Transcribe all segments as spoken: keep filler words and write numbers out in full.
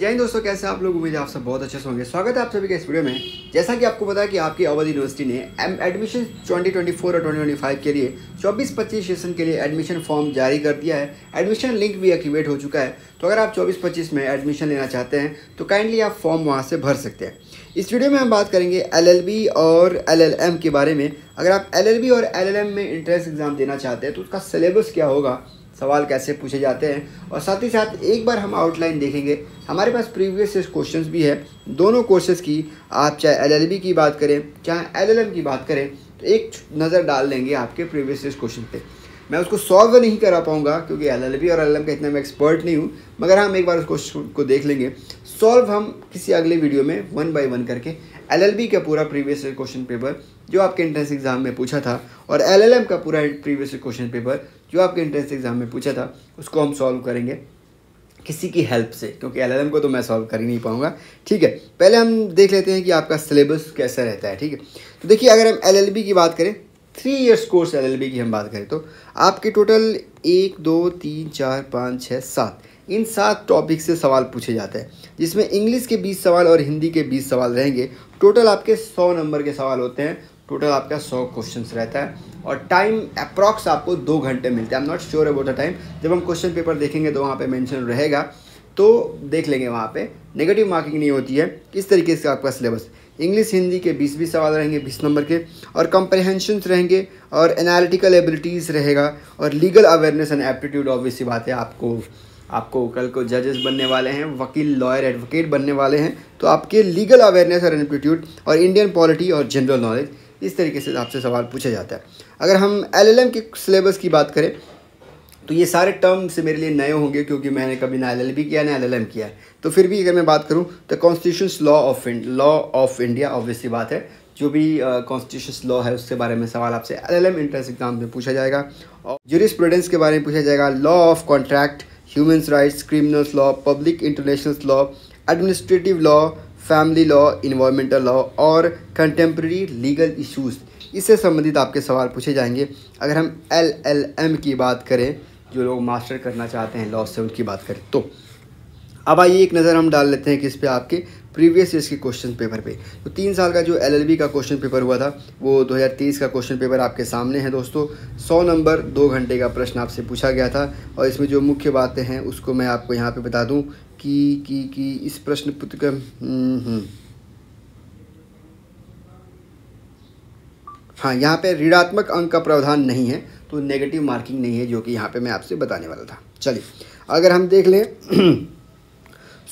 जय हिंद दोस्तों, कैसे आप लोग। उम्मीद है आप सब बहुत अच्छे से होंगे। स्वागत है आप सभी के इस वीडियो में। जैसा कि आपको पता है कि आपकी अवध यूनिवर्सिटी ने एडमिशन दो हज़ार चौबीस और दो हज़ार पच्चीस के लिए चौबीस पच्चीस सेशन के लिए एडमिशन फॉर्म जारी कर दिया है। एडमिशन लिंक भी एक्टिवेट हो चुका है, तो अगर आप चौबीस पच्चीस में एडमिशन लेना चाहते हैं तो काइंडली आप फॉर्म वहाँ से भर सकते हैं। इस वीडियो में हम बात करेंगे एल एल बी और एल एल एम के बारे में। अगर आप एल एल बी और एल एल एम में एंट्रेंस एग्ज़ाम देना चाहते हैं तो उसका सिलेबस क्या होगा, सवाल कैसे पूछे जाते हैं, और साथ ही साथ एक बार हम आउटलाइन देखेंगे। हमारे पास प्रीवियस ईयर क्वेश्चंस भी है दोनों कोर्सेज़ की। आप चाहे एल एल बी की बात करें चाहे एल एल एम की बात करें, तो एक नज़र डाल लेंगे आपके प्रीवियस ईयर क्वेश्चन पे। मैं उसको सॉल्व नहीं करा पाऊँगा क्योंकि एल एल बी और एल एल एम का इतना मैं एक्सपर्ट नहीं हूँ, मगर हम एक बार उस क्वेश्चन को देख लेंगे। सॉल्व हम किसी अगले वीडियो में वन बाई वन करके एल एल बी का पूरा प्रीवियस ईयर क्वेश्चन पेपर जो आपके एंट्रेंस एग्ज़ाम में पूछा था और एल एल एम का पूरा प्रीवियस ईयर क्वेश्चन पेपर जो आपके एंट्रेंस एग्ज़ाम में पूछा था उसको हम सॉल्व करेंगे किसी की हेल्प से, क्योंकि एल एल एम को तो मैं सॉल्व कर ही नहीं पाऊँगा। ठीक है, पहले हम देख लेते हैं कि आपका सिलेबस कैसा रहता है। ठीक है, तो देखिए, अगर हम एल एल बी की बात करें, three years course L L B की हम बात करें तो आपके टोटल एक दो तीन चार पाँच छः सात, इन सात टॉपिक से सवाल पूछे जाते हैं, जिसमें इंग्लिश के बीस सवाल और हिंदी के बीस सवाल रहेंगे। टोटल आपके सौ नंबर के सवाल होते हैं। टोटल आपका सौ क्वेश्चंस रहता है और टाइम अप्रॉक्स आपको दो घंटे मिलते हैं। I am not sure about the time, जब हम क्वेश्चन पेपर देखेंगे तो वहाँ पे मेंशन रहेगा, तो देख लेंगे। वहाँ पे नेगेटिव मार्किंग नहीं होती है। इस तरीके से आपका सिलेबस इंग्लिश हिंदी के बीस बीस सवाल रहेंगे, बीस नंबर के, और कॉम्प्रहेंशंस रहेंगे और एनालिटिकल एबिलिटीज़ रहेगा और legal awareness and aptitude. Obviously बात है, आपको आपको कल को जजेस बनने वाले हैं, वकील लॉयर एडवोकेट बनने वाले हैं, तो आपके लीगल अवेयरनेस और एप्टीट्यूड और इंडियन पॉलिटी और जनरल नॉलेज, इस तरीके से आपसे सवाल पूछा जाता है। अगर हम एल एल एम के सिलेबस की बात करें तो ये सारे टर्म्स मेरे लिए नए होंगे क्योंकि मैंने कभी ना एल एल बी किया ना एल एल एम किया है। तो फिर भी अगर मैं बात करूं तो constitution law of law of India, obviously बात है, जो भी कॉन्स्टिट्यूशन लॉ है उसके बारे में सवाल आपसे L L M entrance exam में पूछा जाएगा। और ज्यूरिस्प्रूडेंस के बारे में पूछा जाएगा, law of contract, human rights, criminals law, public international law, administrative law, family law, environmental law और कंटेम्प्रेरी लीगल इश्यूज़, इससे संबंधित आपके सवाल पूछे जाएंगे। अगर हम एल एल एम की बात करें, जो लोग मास्टर करना चाहते हैं लॉ से, उनकी बात करें तो अब आइए एक नज़र हम डाल लेते हैं कि इस पर आपके प्रीवियस ईयर के क्वेश्चन पेपर पे। तो तीन साल का जो एल एल बी का क्वेश्चन पेपर हुआ था वो दो हज़ार तेईस का क्वेश्चन पेपर आपके सामने है दोस्तों। सौ नंबर दो घंटे का प्रश्न आपसे पूछा गया था और इसमें जो मुख्य बातें हैं उसको मैं आपको यहाँ पे बता दूँ कि, कि, कि इस प्रश्न पुस्तिका हाँ यहाँ पे ऋणात्मक अंक का प्रावधान नहीं है, तो नेगेटिव मार्किंग नहीं है, जो कि यहाँ पे मैं आपसे बताने वाला था। चलिए, अगर हम देख लें,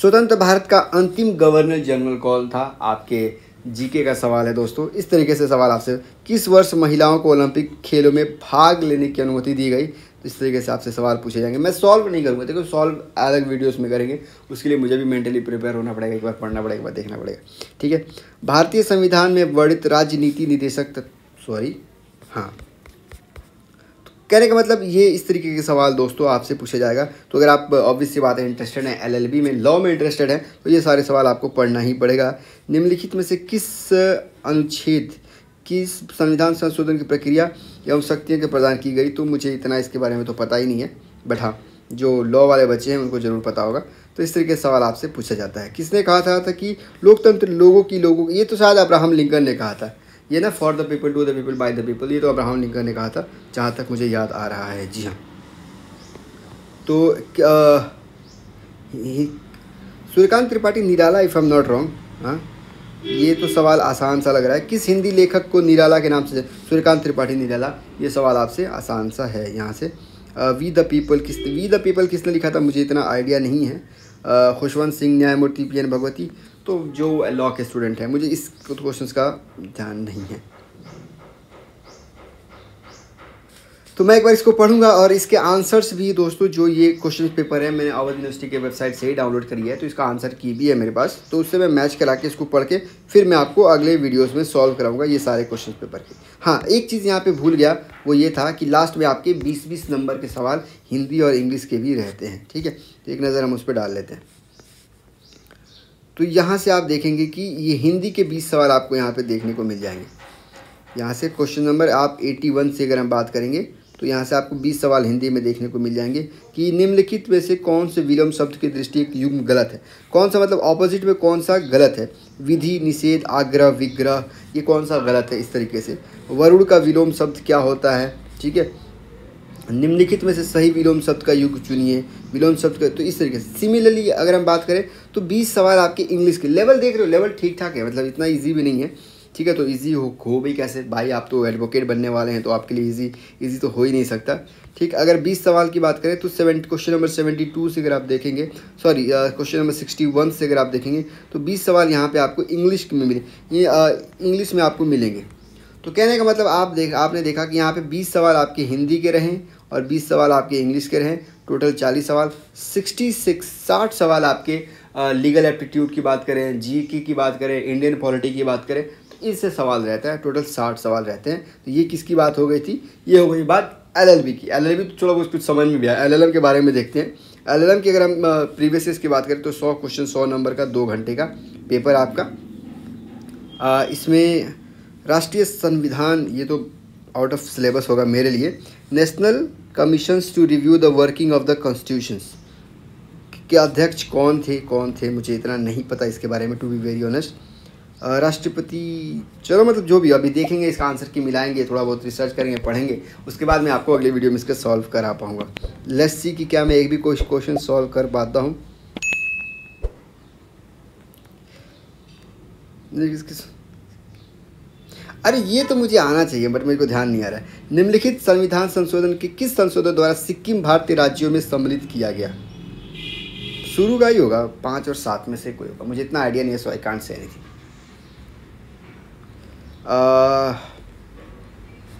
स्वतंत्र भारत का अंतिम गवर्नर जनरल कौन था, आपके जीके का सवाल है दोस्तों। इस तरीके से सवाल आपसे, किस वर्ष महिलाओं को ओलंपिक खेलों में भाग लेने की अनुमति दी गई, इस तरीके से आपसे सवाल पूछे जाएंगे। मैं सॉल्व नहीं करूँगा, देखो सॉल्व अलग वीडियोस में करेंगे, उसके लिए मुझे भी मेंटली प्रिपेयर होना पड़ेगा, एक बार पढ़ना पड़ेगा, एक बार देखना पड़ेगा। ठीक है, भारतीय संविधान में वर्णित राजनीति निदेशक सॉरी हाँ कहने का मतलब ये, इस तरीके के सवाल दोस्तों आपसे पूछा जाएगा। तो अगर आप ऑब्वियस सी बात है इंटरेस्टेड हैं एल एल बी में, लॉ में इंटरेस्टेड हैं, तो ये सारे सवाल आपको पढ़ना ही पड़ेगा। निम्नलिखित में से किस अनुच्छेद किस संविधान संशोधन की प्रक्रिया एवं शक्तियों के प्रदान की गई, तो मुझे इतना इसके बारे में तो पता ही नहीं है, बट हाँ जो लॉ वाले बच्चे हैं उनको ज़रूर पता होगा। तो इस तरीके से सवाल आपसे पूछा जाता है। किसने कहा था, था कि लोकतंत्र लोगों की लोगों ये तो शायद अब्राहम लिंकन ने कहा था, ये ना for the people to the people by the people, ये तो अब्राहम लिंकन ने कहा था जहाँ तक मुझे याद आ रहा है। जी हाँ, तो Suryakant Tripathi Nirala, if I am not wrong. हाँ, ये तो सवाल आसान सा लग रहा है। किस हिंदी लेखक को निराला के नाम से, सूर्यकांत त्रिपाठी निराला, ये सवाल आपसे आसान सा है। यहाँ से वी द पीपल किस वी द पीपल किसने लिखा था, मुझे इतना आइडिया नहीं है। खुशवंत सिंह, न्यायमूर्ति पी एन भगवती, तो जो लॉ के स्टूडेंट हैं, मुझे इस क्वेश्चंस का ध्यान नहीं है, तो मैं एक बार इसको पढ़ूंगा। और इसके आंसर्स भी दोस्तों, जो ये क्वेश्चन पेपर है मैंने अवध यूनिवर्सिटी के वेबसाइट से ही डाउनलोड करी है, तो इसका आंसर की भी है मेरे पास, तो उससे मैं मैच करा के इसको पढ़ के फिर मैं आपको अगले वीडियोस में सॉल्व कराऊंगा ये सारे क्वेश्चन पेपर के। हाँ, एक चीज़ यहाँ पे भूल गया, वो ये था कि लास्ट में आपके बीस बीस नंबर के सवाल हिंदी और इंग्लिश के भी रहते हैं। ठीक है, तो एक नज़र हम उस पर डाल लेते हैं। तो यहाँ से आप देखेंगे कि ये हिंदी के बीस सवाल आपको यहाँ पर देखने को मिल जाएंगे। यहाँ से क्वेश्चन नंबर आप इक्यासी से अगर हम बात करेंगे तो यहाँ से आपको बीस सवाल हिंदी में देखने को मिल जाएंगे कि निम्नलिखित में से कौन से विलोम शब्द के दृष्टि युग्म गलत है, कौन सा मतलब ऑपोजिट में कौन सा गलत है, विधि, निषेध, आग्रह, विग्रह, ये कौन सा गलत है। इस तरीके से वरुण का विलोम शब्द क्या होता है, ठीक है। निम्नलिखित में से सही विलोम शब्द का युग चुनिए, विलोम शब्द का, तो इस तरीके से। सिमिलरली अगर हम बात करें तो बीस सवाल आपके इंग्लिश के, लेवल देख रहे हो, लेवल ठीक ठाक है, मतलब इतना ईजी भी नहीं है, ठीक है। तो इजी हो हो भी कैसे भाई, आप तो एडवोकेट बनने वाले हैं, तो आपके लिए इजी इजी तो हो ही नहीं सकता, ठीक। अगर बीस सवाल की बात करें तो seven question number seventy two से अगर आप देखेंगे, sorry question number sixty one से अगर आप देखेंगे तो बीस सवाल यहाँ पे आपको इंग्लिश में मिले, ये इंग्लिश में आपको मिलेंगे। तो कहने का मतलब आप देख आपने देखा कि यहाँ पे बीस सवाल आपके हिंदी के रहें और बीस सवाल आपके इंग्लिश के रहें, टोटल चालीस सवाल। सिक्सटी सिक्स साठ सवाल आपके लीगल एप्टीट्यूड की बात करें, जीके की बात करें, इंडियन पॉलिटी की बात करें, तो इससे सवाल रहता है, टोटल साठ सवाल रहते हैं। तो ये किसकी बात हो गई थी, ये हो गई बात एलएलबी की। एलएलबी तो चलो कुछ कुछ समझ में भी आया। एलएलएम के बारे में देखते हैं। एलएलएम की अगर हम प्रीवियस की बात करें तो सौ क्वेश्चन सौ नंबर का दो घंटे का पेपर आपका, इसमें राष्ट्रीय संविधान, ये तो आउट ऑफ सिलेबस होगा मेरे लिए, national commissions to review the working of the constitutions के अध्यक्ष कौन थे, कौन थे मुझे इतना नहीं पता इसके बारे में, टू बी वेरी ऑनेस्ट। राष्ट्रपति, चलो मतलब जो भी, अभी देखेंगे इसका आंसर की मिलाएंगे, थोड़ा बहुत रिसर्च करेंगे, पढ़ेंगे, उसके बाद मैं आपको अगले वीडियो में इसका सॉल्व करा पाऊँगा। लेट्स सी कि क्या मैं एक भी कोई क्वेश्चन सॉल्व कर पाता हूँ। अरे ये तो मुझे आना चाहिए बट मेरे को ध्यान नहीं आ रहा है। निम्नलिखित संविधान संशोधन के किस संशोधन द्वारा सिक्किम भारतीय राज्यों में सम्मिलित किया गया, शुरू का ही होगा, पाँच और सात में से कोई होगा, मुझे इतना आइडिया नहीं है, सो आई कांट से एनीथिंग।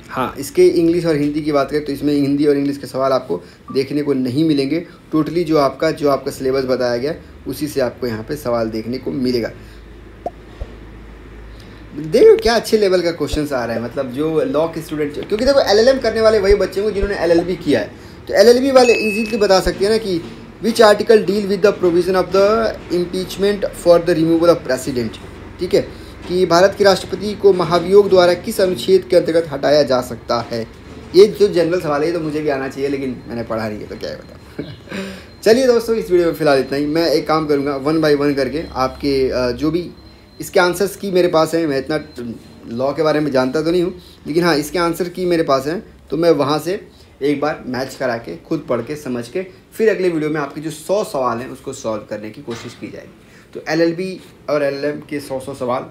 हाँ, इसके इंग्लिश और हिंदी की बात करें तो इसमें हिंदी और इंग्लिश के सवाल आपको देखने को नहीं मिलेंगे, टोटली जो आपका जो आपका सिलेबस बताया गया उसी से आपको यहाँ पर सवाल देखने को मिलेगा। देखो क्या अच्छे लेवल का क्वेश्चंस आ रहा है, मतलब जो लॉ के स्टूडेंट, क्योंकि देखो एलएलएम करने वाले वही बच्चे होंगे जिन्होंने एलएलबी किया है, तो एलएलबी वाले इजीली बता सकते हैं ना कि which article deal with the provision of the impeachment for the removal of president, ठीक है, कि भारत के राष्ट्रपति को महाभियोग द्वारा किस अनुच्छेद के अंतर्गत हटाया जा सकता है। ये जो जनरल सवाल है तो मुझे भी आना चाहिए लेकिन मैंने पढ़ा नहीं है तो क्या है बताओ। चलिए दोस्तों, इस वीडियो में फिलहाल इतना ही। मैं एक काम करूँगा, वन बाई वन करके आपके जो भी इसके आंसर्स की मेरे पास हैं, मैं इतना लॉ के बारे में जानता तो नहीं हूँ लेकिन हाँ इसके आंसर की मेरे पास हैं, तो मैं वहाँ से एक बार मैच करा के खुद पढ़ के समझ के फिर अगले वीडियो में आपके जो सौ सवाल हैं उसको सॉल्व करने की कोशिश की जाएगी। तो एलएलबी और एलएलएम के सौ सौ सवाल,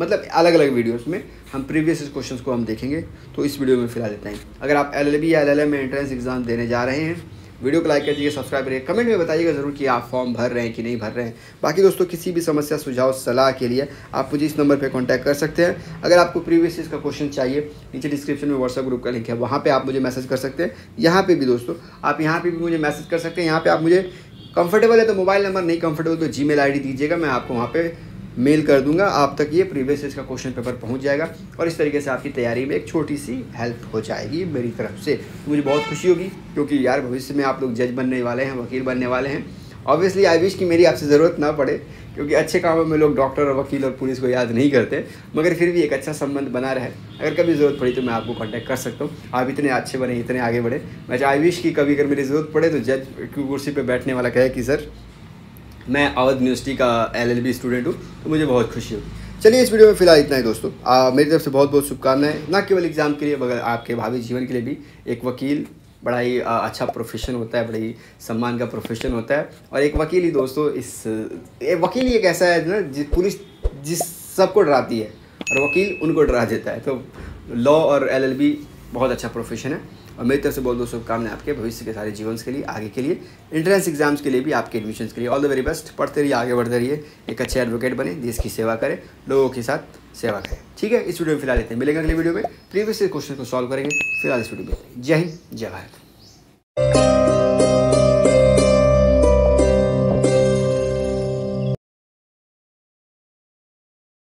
मतलब अलग अलग वीडियोस में हम प्रीवियस क्वेश्चंस को हम देखेंगे। तो इस वीडियो में फिलहाल इतना ही। अगर आप एलएलबी या एलएलएम में एंट्रेंस एग्ज़ाम देने जा रहे हैं, वीडियो को लाइक कर दीजिए, सब्सक्राइब करिए, कमेंट में बताइएगा ज़रूर कि आप फॉर्म भर रहे हैं कि नहीं भर रहे हैं। बाकी दोस्तों किसी भी समस्या, सुझाव, सलाह के लिए आप मुझे इस नंबर पे कांटेक्ट कर सकते हैं। अगर आपको प्रीवियस ईयर का क्वेश्चन चाहिए, नीचे डिस्क्रिप्शन में व्हाट्सएप ग्रुप का लिंक है, वहाँ पर आप मुझे मैसेज कर सकते हैं। यहाँ पर भी दोस्तों आप यहाँ पर भी मुझे मैसेज कर सकते हैं। यहाँ पर आप मुझे कंफर्टेबल है तो मोबाइल नंबर, नहीं कंफर्टेबल तो जी मेल आई डी दीजिएगा, मैं आपको वहाँ पर मेल कर दूंगा, आप तक ये प्रीवियस ईयर का क्वेश्चन पेपर पहुंच जाएगा और इस तरीके से आपकी तैयारी में एक छोटी सी हेल्प हो जाएगी मेरी तरफ से। मुझे बहुत खुशी होगी क्योंकि यार भविष्य में आप लोग जज बनने वाले हैं, वकील बनने वाले हैं। ऑब्वियसली आई विश कि मेरी आपसे ज़रूरत ना पड़े क्योंकि अच्छे कामों में लोग डॉक्टर और वकील और पुलिस को याद नहीं करते, मगर फिर भी एक अच्छा संबंध बना रहे। अगर कभी ज़रूरत पड़ी तो मैं आपको कांटेक्ट कर सकता हूँ। आप इतने अच्छे बने, इतने आगे बढ़े, मैं आई विश कि कभी अगर मेरी ज़रूरत पड़े तो जज की कुर्सी पर बैठने वाला कहे कि सर मैं अवध यूनिवर्सिटी का एलएलबी स्टूडेंट हूँ, तो मुझे बहुत खुशी होगी। चलिए इस वीडियो में फिलहाल इतना ही दोस्तों। आ, मेरी तरफ से बहुत बहुत शुभकामनाएं, ना केवल एग्जाम के लिए मगर आपके भावी जीवन के लिए भी। एक वकील बड़ा ही आ, अच्छा प्रोफेशन होता है, बड़ा ही सम्मान का प्रोफेशन होता है, और एक वकील ही दोस्तों, इस वकील ही एक ऐसा है ना जिस पुलिस जिस सबको डराती है और वकील उनको डरा देता है। तो लॉ और एलएलबी बहुत अच्छा प्रोफेशन है और मेरी तरफ से बहुत बहुत शुभकामनाएं आपके भविष्य के सारे जीवन के लिए, आगे के लिए, एंट्रेंस एग्जाम्स के लिए भी, आपके एडमिशन के लिए। ऑल द वेरी बेस्ट, पढ़ते रहिए, आगे बढ़ते रहिए, एक अच्छे एडवोकेट बने, देश की सेवा करें, लोगों के साथ सेवा करें, ठीक है। इस वीडियो में फिलहाल लेते हैं, मिलेंगे अगले वीडियो में, प्रीवियस क्वेश्चन को सॉल्व करेंगे। फिलहाल इस वीडियो में जय हिंद, जय भारत।